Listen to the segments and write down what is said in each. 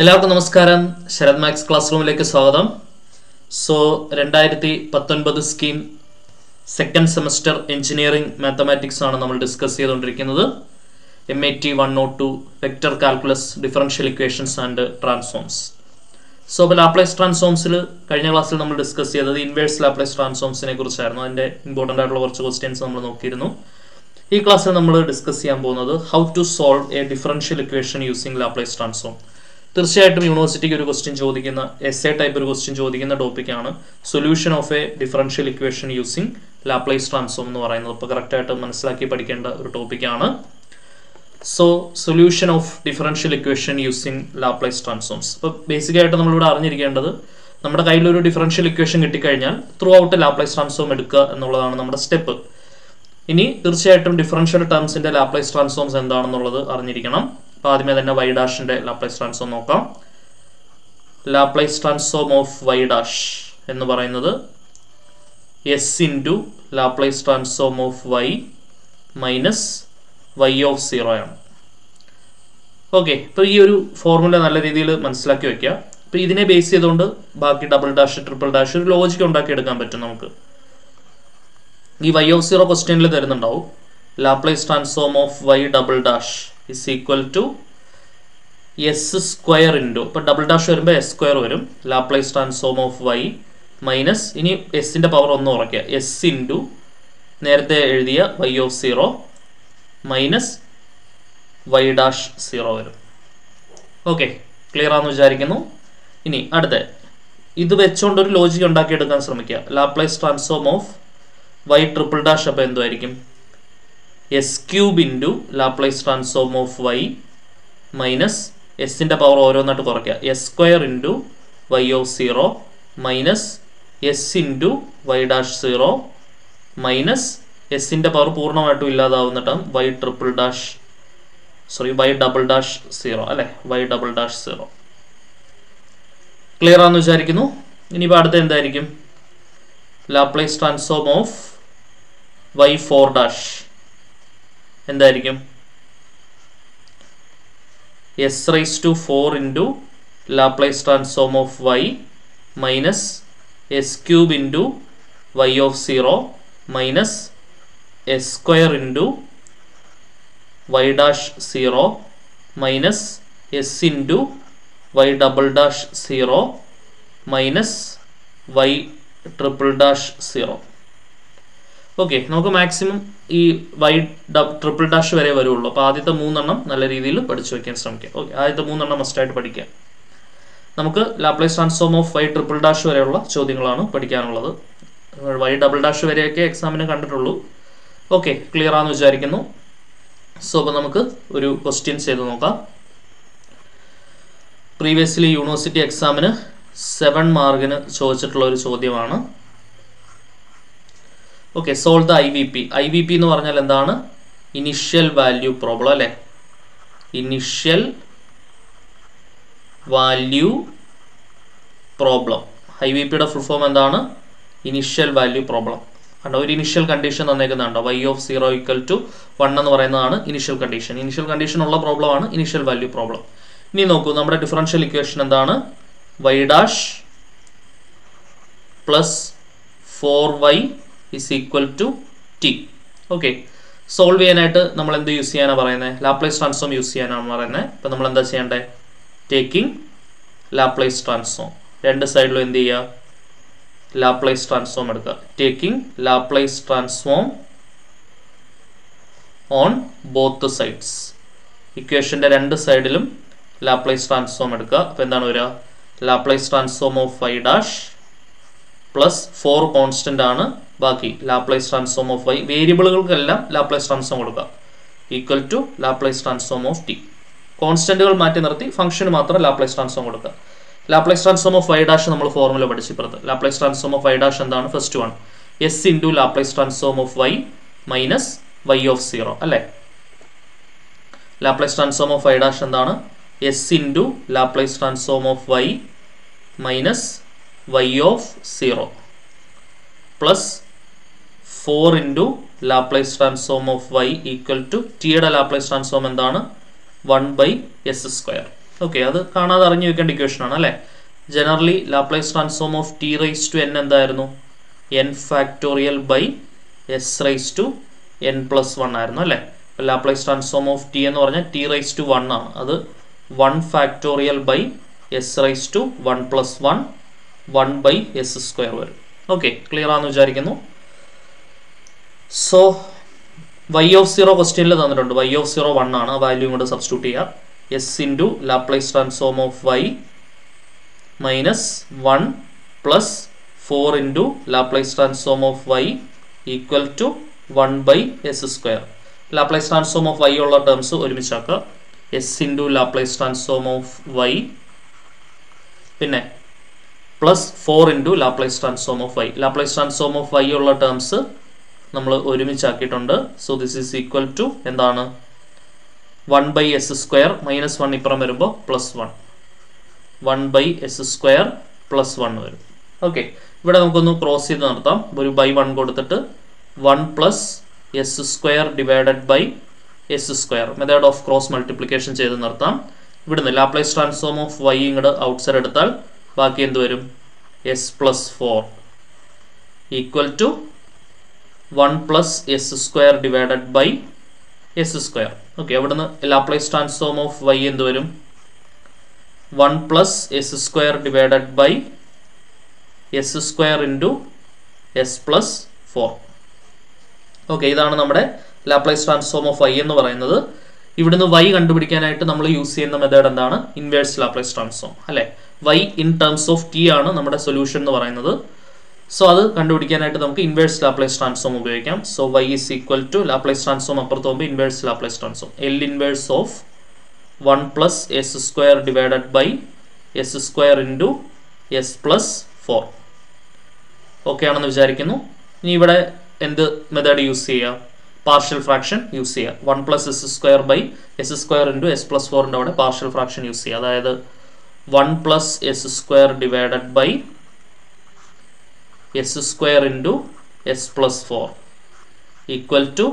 എല്ലാവർക്കും നമസ്കാരം Sarath max class റൂമിലേക്ക് സ്വാഗതം so 2019 scheme second semester engineering mathematics ആണ് നമ്മൾ ഡിസ്കസ് ചെയ്തുകൊണ്ടിരിക്കുന്നത് MAT 102 vector calculus differential equations and transforms so Laplace ട്രാൻസ്ഫോംസിൽ കഴിഞ്ഞ ക്ലാസ്സിൽ നമ്മൾ ഡിസ്കസ് ചെയ്തത് ഇൻവേഴ്സ് ലാപ്ലേസ് ട്രാൻസ്ഫോംസിനെ കുറിച്ചായിരുന്നു അതിന്റെ ഇമ്പോർട്ടന്റ് ആയിട്ടുള്ള കുറച്ച് ക്വസ്റ്റ്യൻസ് നമ്മൾ നോക്കിയിരുന്നു ഈ ക്ലാസ്സിൽ നമ്മൾ ഡിസ്കസ് ചെയ്യാൻ പോകുന്നത് how to solve a differential equation using Laplace transform തീർച്ചയായിട്ടും യൂണിവേഴ്സിറ്റിക്ക് ഒരു ക്വസ്റ്റ്യൻ ചോദിക്കുന്ന എസ്എ ടൈപ്പ് ഒരു ക്വസ്റ്റ്യൻ ചോദിക്കുന്ന ടോപ്പിക്കാണ് solution of a differential equation using Laplace transform എന്ന് പറയുന്നത് അപ്പോൾ കറക്റ്റായിട്ട് മനസ്സിലാക്കി പഠിക്കേണ്ട ഒരു ടോപ്പിക്കാണ് so solution of differential equation using Laplace transforms അപ്പോൾ ബേസിക്കായിട്ട് നമ്മളിവിടെ അറിഞ്ഞിരിക്കേണ്ടത് നമ്മുടെ കയ്യിലൊരു ഡിഫറൻഷ്യൽ ഇക്വേഷൻ കിട്ടിക്കഴിഞ്ഞാൽ ത്രൂ ഔട്ട് ലാപ്ലേസ് ട്രാൻസ്ഫോം എടുക്കുക എന്നുള്ളതാണ് നമ്മുടെ സ്റ്റെപ്പ് ഇനി തീർച്ചയായിട്ടും ഡിഫറൻഷ്യൽ ടേംസിൻ്റെ ലാപ്ലേസ് ട്രാൻസ്ഫോംസ് എന്താണെന്നുള്ളത് അറിഞ്ഞിരിക്കണം ആദ്യമേ തന്നെ y' ന്റെ ലാപ്ലേസ് ട്രാൻസ്ഫോം നോക്കാം ലാപ്ലേസ് ട്രാൻസ്ഫോം ഓഫ് y' എന്ന് പറയുന്നത് s into Laplace transform of y minus y of 0 ആണ് ഓക്കെ അപ്പോൾ ഈ ഒരു ഫോർമുല നല്ല രീതിയിൽ മനസ്സിലാക്കി വെക്കുക അപ്പോൾ ഇതിനെ ബേസ് ചെയ്തുകൊണ്ട് ബാക്കി ഡബിൾ ഡാഷ് ട്രിപ്പിൾ ഡാഷ് ഒരു ലോജിക് ഉണ്ടാക്കി എടുക്കാൻ പറ്റും നമുക്ക് ഈ y ഓഫ് 0 ക്വസ്റ്റ്യനിൽ തരുന്നുണ്ടാവും Laplace transform of y double dash is equal to s square into അപ്പോൾ ഡബിൾ ഡാഷ് വരുമ്പോൾ s സ്ക്വയർ വരും Laplace transform of y minus ഇനി എസിൻ്റെ പവർ ഒന്ന് കുറയ്ക്കുക s ഇൻറ്റു നേരത്തെ എഴുതിയ y of 0 minus y dash 0 വരും ഓക്കെ ക്ലിയർ ആണെന്ന് വിചാരിക്കുന്നു ഇനി അടുത്ത ഇത് വെച്ചുകൊണ്ട് ഒരു ലോജിക് ഉണ്ടാക്കിയെടുക്കാൻ ശ്രമിക്കുക Laplace transform of y triple dash അപ്പോൾ എന്തുമായിരിക്കും s cube into Laplace transform of y minus s in the power ഓരോന്നായിട്ട് കുറയ്ക്കുക s square into y of 0 minus s into y dash 0 minus s in the power പൂർണ്ണമായിട്ടും ഇല്ലാതാവുന്ന term y double dash 0 അല്ലേ y double dash 0 clear ആണെന്ന് വിചാരിക്കുന്നു ഇനിയിപ്പോൾ അടുത്ത എന്തായിരിക്കും Laplace transform of y 4 dash എന്തായിരിക്കും s rice to 4 into Laplace transform of y minus s cube into y of 0 minus s square into y dash 0 minus s into y double dash 0 minus y triple dash 0 okay നമുക്ക് maximum ഈ y triple dash വരെ വരുള്ളൂ അപ്പോൾ ആദ്യത്തെ മൂന്നെണ്ണം നല്ല രീതിയിൽ പഠിച്ചു വയ്ക്കാൻ ശ്രമിക്കുക ഓക്കെ ആദ്യത്തെ മൂന്നെണ്ണം മസ്റ്റായിട്ട് പഠിക്കുക നമുക്ക് Laplace transform of y triple dash വരെയുള്ള ചോദ്യങ്ങളാണ് പഠിക്കാനുള്ളത് y ഡബിൾ ഡാഷ് വരെയൊക്കെ എക്സാമിന് കണ്ടിട്ടുള്ളൂ ഓക്കെ ക്ലിയർ ആണെന്ന് വിചാരിക്കുന്നു സോ അപ്പോൾ നമുക്ക് ഒരു ക്വസ്റ്റ്യൻ ചെയ്ത് നോക്കാം പ്രീവിയസ്ലി യൂണിവേഴ്സിറ്റി എക്സാമിന് 7 മാർക്കിന് ചോദിച്ചിട്ടുള്ള ഒരു ചോദ്യമാണ് okay solve the I V P എന്ന് പറഞ്ഞാൽ എന്താണ് ഇനിഷ്യൽ വാല്യൂ പ്രോബ്ലം അല്ലേ initial value problem I V പിയുടെ ഫുൾ ഫോം എന്താണ് ഇനിഷ്യൽ വാല്യൂ പ്രോബ്ലം കണ്ടോ ഒരു ഇനിഷ്യൽ കണ്ടീഷൻ തന്നേക്കുന്നുണ്ടോ y ഓഫ് 0 ഈക്വൽ ടു 1 എന്ന് പറയുന്നതാണ് ഇനിഷ്യൽ കണ്ടീഷൻ ഉള്ള പ്രോബ്ലമാണ് ഇനിഷ്യൽ വാല്യൂ പ്രോബ്ലം ഇനി നോക്കൂ നമ്മുടെ ഡിഫറൻഷ്യൽ ഇക്വേഷൻ എന്താണ് y dash plus 4y is equal to t okay solve ചെയ്യാനായിട്ട് നമ്മൾ എന്ത് യൂസ് ചെയ്യാനാണ് പറയുന്നത് ലാപ്ലേസ് ട്രാൻസ്ഫോം യൂസ് ചെയ്യാനാണ് പറയുന്നത് അപ്പോൾ നമ്മൾ എന്താ ചെയ്യേണ്ടത് ടേക്കിംഗ് ലാപ്ലേസ് ട്രാൻസ്ഫോം രണ്ട് സൈഡിലും എന്ത് ചെയ്യുക ലാപ്ലേസ് ട്രാൻസ്ഫോം എടുക്കുക taking Laplace transform on both sides ഇക്വേഷൻ്റെ രണ്ട് സൈഡിലും ലാപ്ലേസ് ട്രാൻസ്ഫോം എടുക്കുക അപ്പോൾ എന്താണ് വരിക Laplace transform of y dash plus 4 constant ആണ് ബാക്കി ലാപ്ലേസ് ട്രാൻസ്ഫോം ഓഫ് y വേരിയബിളുകൾക്കെല്ലാം ലാപ്ലേസ് ട്രാൻസ്ഫോം കൊടുക്കുക equal to Laplace transform of t കോൺസ്റ്റൻറ്റുകൾ മാറ്റി നിർത്തി ഫംഗ്ഷന് മാത്രം ലാപ്ലേസ് ട്രാൻസ്ഫോം കൊടുക്കുക Laplace transform of y dash നമ്മൾ ഫോർമുല പഠിച്ചിപ്പുറത്ത് Laplace transform of y dash എന്താണ് first one s into Laplace transform of y minus y of 0 അല്ലേ Laplace transform of y dash എന്താണ് s into Laplace transform of y minus y of 0 plus 4 into Laplace transform of y equal to ടിയുടെ Laplace transform എന്താണ് 1 by S square Okay, that's the equation. Generally, Laplace transform of t raised to n and the n factorial by s raised to n plus 1. Laplace transform of t and t raised to 1. That's 1 factorial by s raised to 1 plus 1, 1 by s square. Okay, clear on. So, y of 0 question y of 0 1 value substitute here. S into Laplace transform of y minus 1 plus 4 into Laplace transform of y equal to 1 by s square. Laplace transform of y all terms so s into Laplace transform of y pinne plus 4 into Laplace transform of y. Laplace transform of y all terms so this is equal to and 1 by s square minus 1 plus 1. 1 by s square plus 1. Okay. We will cross it by 1. 1 plus s square divided by s square. Method of cross multiplication. We will Laplace transform of y outside. S plus 4 equal to 1 plus s square divided by s square. Okay, Laplace transform of y in the 1 plus s square divided by s square into s plus 4. Okay, this is Laplace transform of y in the y use method inverse Laplace transform. Y in terms of t is solution. So that condupidikkanayitte inverse Laplace transform upayogikkam. So y is equal to Laplace transform inverse Laplace transform L inverse of 1 plus s square divided by s square into s plus 4. Okay aanennu vicharikkunu. Ini ivide end method use cheya partial fraction use cheya 1 plus s square by s square into s plus 4 inde avade partial fraction use cheya adayathu 1 plus s square divided by s square into s plus 4 equal to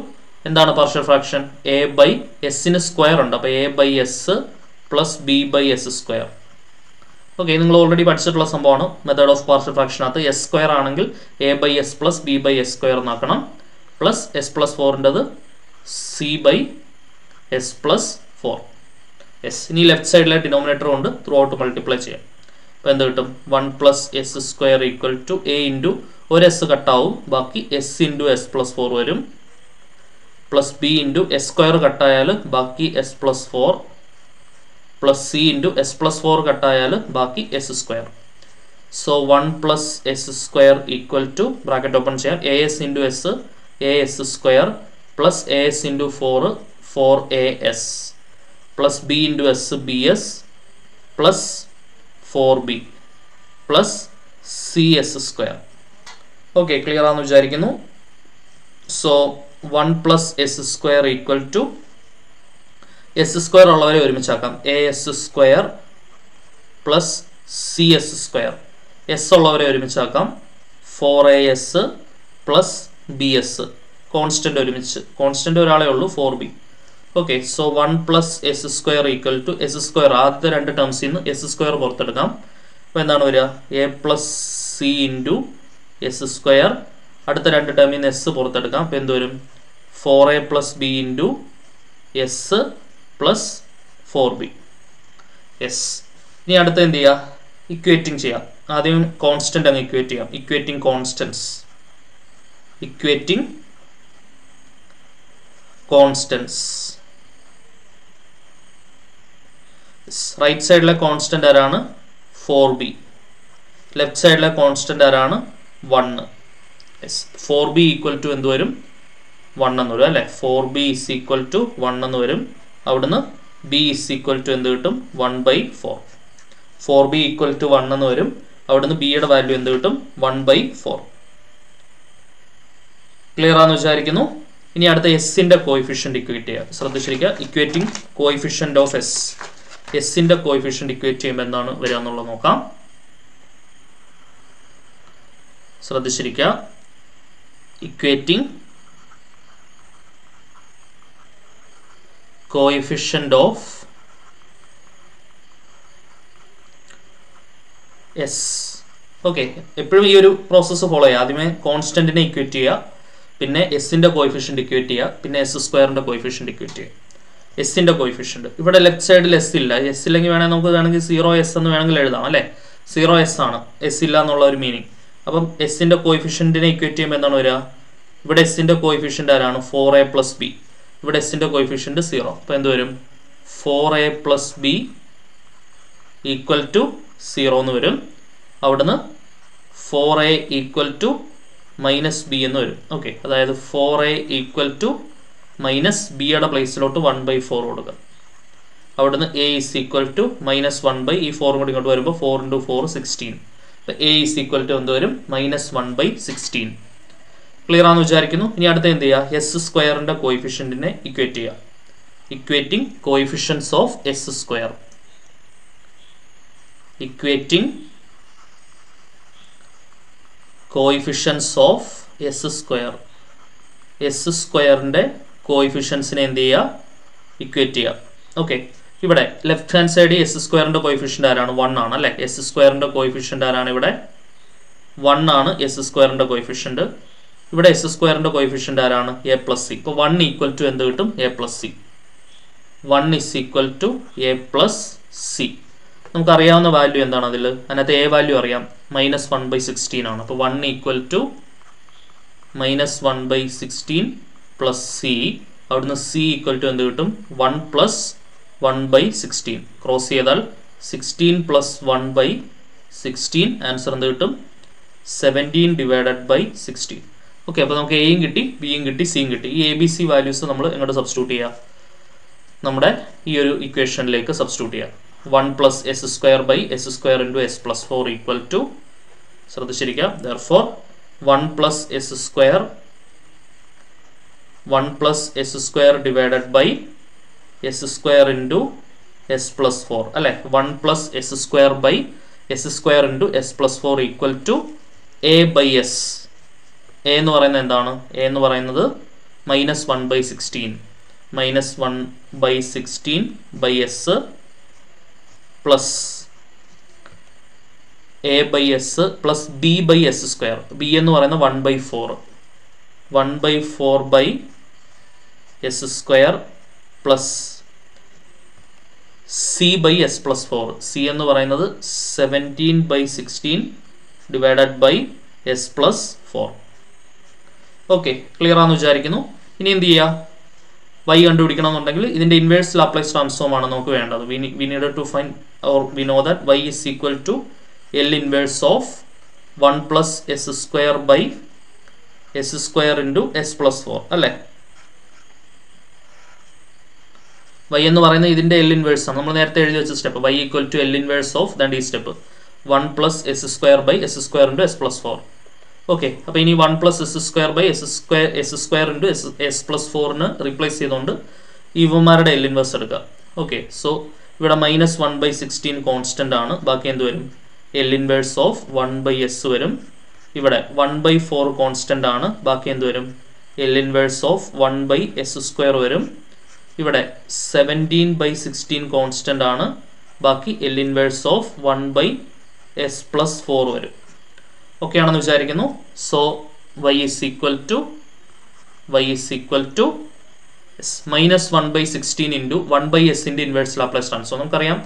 and then a partial fraction a by s in a square and up a by s plus b by s square. Okay, you already partial method of partial fraction at s square angle a by s plus b by s square plus s plus 4 and the c by s plus 4 s in the left side denominator on throughout multiply. 1 plus s square equal to a into or s cut out baki s into s plus 4 varum plus b into s square cut ayal baki s plus 4 plus c into s plus 4 cut ayal baki s square. So 1 plus s square equal to bracket open share a s into s a s square plus a s into 4 4 a s plus b into s b s plus 4b plus cs square. Okay, clear on the. So 1 plus s square equal to s square all over as square plus cs square s all over 4as plus bs constant constant 4b. Okay, so 1 plus s square equal to s square are the two terms in s square worth it when a plus c into s square at the end term in s worth it 4a plus b into s plus 4b s ni adutha endiya equating cheya adiyum constant ang equate cheya equating constants equating constants. Right side la constant arana 4b left side la constant arana 1. Yes, 4b equal to endu varum 1 ennu varum alle 4b is equal to 1 ennu varum avudna b is equal to endu kittum 1 by 4 4b equal to 1 ennu varum avudna b യുടെ value endu kittum 1 by 4. Clear aanu vicharikunu. Ini adutha s inde coefficient equate cheya sradhishirikka equating coefficient of s. S in the coefficient equate chamber Varianoloka. So this equating coefficient of Yes. Okay. Eppozhum ee oru process follow cheya. Adime constant ne equate cheya. Pinne s inde coefficient equate cheya. Pinne s square inde coefficient equate cheya. S inde coefficient. Ivade left side il s illa. S illengi venaa namukku venangi 0s ennu venangi ezhudam alle. 0s aanu. S illa ennulla oru meaning. Appam s inde coefficient ne equate cheyum endana varia. Ivade s inde coefficient aanu 4a plus b. Ivade s inde coefficient 0. Appo endu varum 4a plus b equal to 0 nu varum. Avadana 4a equal to minus b ennu varum. Okay, adayathu 4a equal to minus b ade place lotu 1 by 4 kodukka. Avadana a is equal to minus 1 by ee 4 kodi ingotu varumbo 4 into 4 16. So a is equal to endu varum minus 1 by 16. Clear aanu vicharikkunnu. Ini adutha endu cheya? S square inde coefficient ne equate cheya. Equating coefficients of s square. Equating coefficients of s square. S square inde coefficients ne endu cheya? Equate cheya. Okay. Ivide left hand side s square inde coefficient aanu 1 aanu alle. S square inde coefficient aanu ivide 1 aanu s square inde coefficient. Ivide s square inde coefficient aanu a plus c. So 1 equal to endu kittum a plus c. 1 is equal to a plus c. നമുക്ക് അറിയാവുന്ന value എന്താണ് അതിൽ? അതിനകത്ത് a value അറിയാം, minus 1 by 16 ആണ്. അപ്പോൾ 1 equal to minus 1 by 16 plus c. അവിടുന്ന് c equal to എന്ത് കിട്ടും? 1 പ്ലസ് 1 ബൈ 16. ക്രോസ് ചെയ്താൽ 16 പ്ലസ് 1 ബൈ 16. ആൻസർ എന്ത് കിട്ടും? 17 ഡിവൈഡഡ് ബൈ 16. ഓക്കെ, അപ്പോൾ നമുക്ക് എയും കിട്ടി, ബിയും കിട്ടി, സിയും കിട്ടി. ഈ എ ബി സി വാല്യൂസ് നമ്മൾ എങ്ങോട്ട് സബ്സ്റ്റിറ്റ്യൂട്ട് ചെയ്യുക? നമ്മുടെ ഈ ഒരു ഇക്വേഷനിലേക്ക് സബ്സ്റ്റിറ്റ്യൂട്ട് ചെയ്യുക. 1 plus s square by s square into s plus 4 equal to, ശ്രദ്ധിച്ചിരിക്കുക, therefore 1 plus s square divided by s square into s plus 4 അല്ലേ? 1 plus s square by s square into s plus 4 equal to a by s. a എന്ന് പറയുന്നത് എന്താണ്? a എന്ന് പറയുന്നത് minus 1 by 16 by s plus a by s plus b by s square. b എന്ന് പറയുന്നത് 1 by 4 by s square plus c by s plus 4. c എന്ന് പറയുന്നത് 17 by 16 divided by s plus 4. Okay, clear ആണെന്ന് വിചാരിക്കുന്നു. ഇനി എന്ത് ചെയ്യുക? y കണ്ടുപിടിക്കണമെന്നുണ്ടെങ്കിൽ ഇതിൻ്റെ ഇൻവേഴ്സ് ലാപ്ലേസ് ട്രാൻസ്ഫോം ആണ് നമുക്ക് വേണ്ടത്. We need to find or we know that y is equal to L inverse of 1 plus s square by S square into s plus 4 അല്ലേ? y എന്ന് പറയുന്നത് ഇതിൻ്റെ എൽ ഇൻവേഴ്സ് ആണ്. നമ്മൾ നേരത്തെ എഴുതി വെച്ച step y equal to L inverse of than ഈ step 1 plus s square by S square into s plus 4. Okay, അപ്പോൾ ഇനി 1 plus s square by S square into s plus 4-ന് റീപ്ലേസ് ചെയ്തുകൊണ്ട് ഇവന്മാരുടെ എൽ ഇൻവേഴ്സ് എടുക്കുക. Okay, so ഇവിടെ minus 1 by 16 constant ആണ്. ബാക്കി എന്ത് വരും? L inverse of 1 by s വരും. ഇവിടെ 1 ബൈ 4 കോൺസ്റ്റൻ്റ് ആണ്. ബാക്കി എന്ത് വരും? L inverse of 1 by S square വരും. ഇവിടെ 17 ബൈ 16 കോൺസ്റ്റൻ്റ് ആണ്. ബാക്കി L inverse of 1 by s plus 4 വരും. ഓക്കെ ആണെന്ന് വിചാരിക്കുന്നു. So y is equal to minus 1 by 16 into 1 by എസിൻ്റെ ഇൻവേഴ്സ് ലാപ്ലേസ് ട്രാൻസ്ഫോം. നമുക്കറിയാം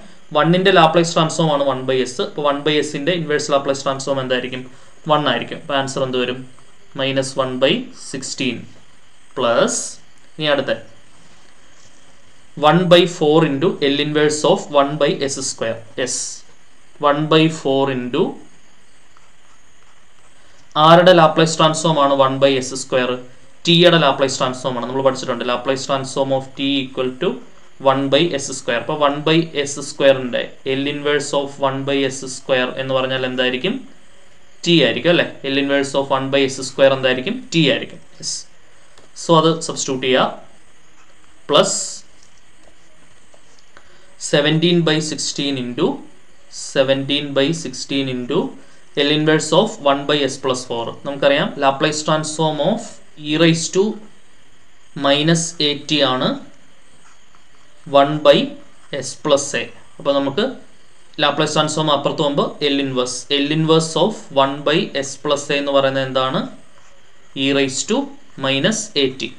1-ൻ്റെ ലാപ്ലേസ് ട്രാൻസ്ഫോം ആണ് 1 ബൈ എസ്. അപ്പോൾ 1 ബൈ എസിൻ്റെ ഇൻവേഴ്സ് ലാപ്ലേസ് ട്രാൻസ്ഫോം എന്തായിരിക്കും? 1 ആയിരിക്കും. അപ്പോൾ ആൻസർ എന്ത് വരും? മൈനസ് 1 ബൈ 16 പ്ലസ് ഇനി അടുത്ത 1 by 4 into L inverse of 1 by S square s 1 by 4 into ആരുടെ ലാപ്ലേസ് ട്രാൻസ്ഫോം ആണ് 1 ബൈ എസ് സ്ക്വയർ? ടിയുടെ ലാപ്ലേസ് ട്രാൻസ്ഫോം ആണ്. നമ്മൾ പഠിച്ചിട്ടുണ്ട് Laplace transform of t equal to 1 by S square. അപ്പോൾ 1 ബൈ എസ് സ്ക്വയറിൻ്റെ L inverse of 1 by S square എന്ന് പറഞ്ഞാൽ എന്തായിരിക്കും? ടി ആയിരിക്കും അല്ലേ? L inverse of 1 by S square എന്തായിരിക്കും? ടി ആയിരിക്കും. യെസ്. സോ അത് സബ്സ്റ്റിറ്റ്യൂട്ട് ചെയ്യുക. Plus 17 by 16 into L inverse of 1 by s plus 4. നമുക്കറിയാം Laplace transform of e rise to minus 80 ആണ് 1 by s plus a. അപ്പോൾ നമുക്ക് Laplace transform appurathu vumbo L inverse of 1 by s plus a ennu parayna endana e raised to minus 80.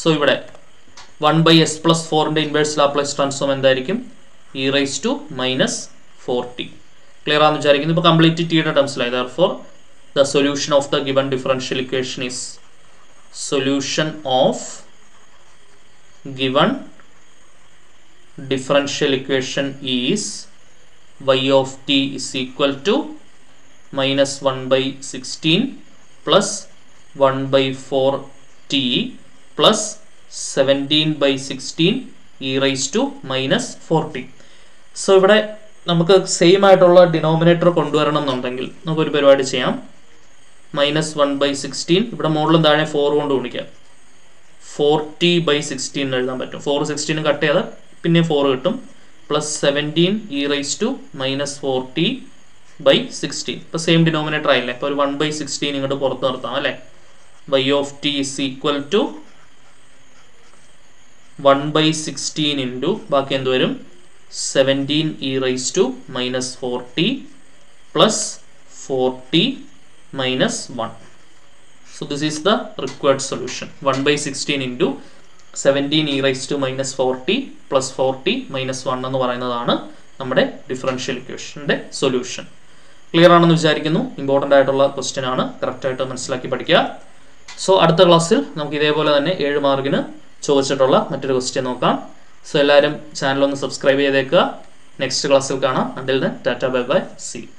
So ivide 1 by s plus 4 inde inverse Laplace transform endayirikkum e raised to minus 40. Clear aanu vicharikkunnu. Ipo complete t ide terms la, therefore the solution of the given differential equation is solution of given differential equation is y of t is equal to minus 1 by 16 plus 1 by 4 t plus 17 by 16 e raised to minus 40. So, here we same denominator minus 1 by 16 model 4 40 by 16 4 16 cut 4 plus 17 e raised to minus 40 by 16. The same denominator is 1 by 16 ingodu porthu irtham y of t is equal to 1 by 16 into baaki endu varum 17 e raised to minus 40 plus 40 minus 1. So this is the required solution. 1 by 16 into 17 e raised to minus 40 plus 40 minus 1 എന്ന് പറയുന്നതാണ് നമ്മുടെ differential ഇക്വേഷന്റെ solution. Clear ആണെന്ന് വിചാരിക്കുന്നു. Important ആയിട്ടുള്ള question ആണ്. Correct ആയിട്ട് മനസ്സിലാക്കി പഠിക്കുക. സോ അടുത്ത ക്ലാസ്സിൽ നമുക്ക് ഇതേപോലെ തന്നെ 7 മാർക്കിന് ചോദിച്ചിട്ടുള്ള മറ്റൊരു ക്വസ്റ്റ്യൻ നോക്കാം. സോ എല്ലാവരും ചാനൽ ഒന്ന് സബ്സ്ക്രൈബ് ചെയ്തേക്കുക. നെക്സ്റ്റ് ക്ലാസ്സിൽ കാണാം. Until then, tata, bye bye, see you.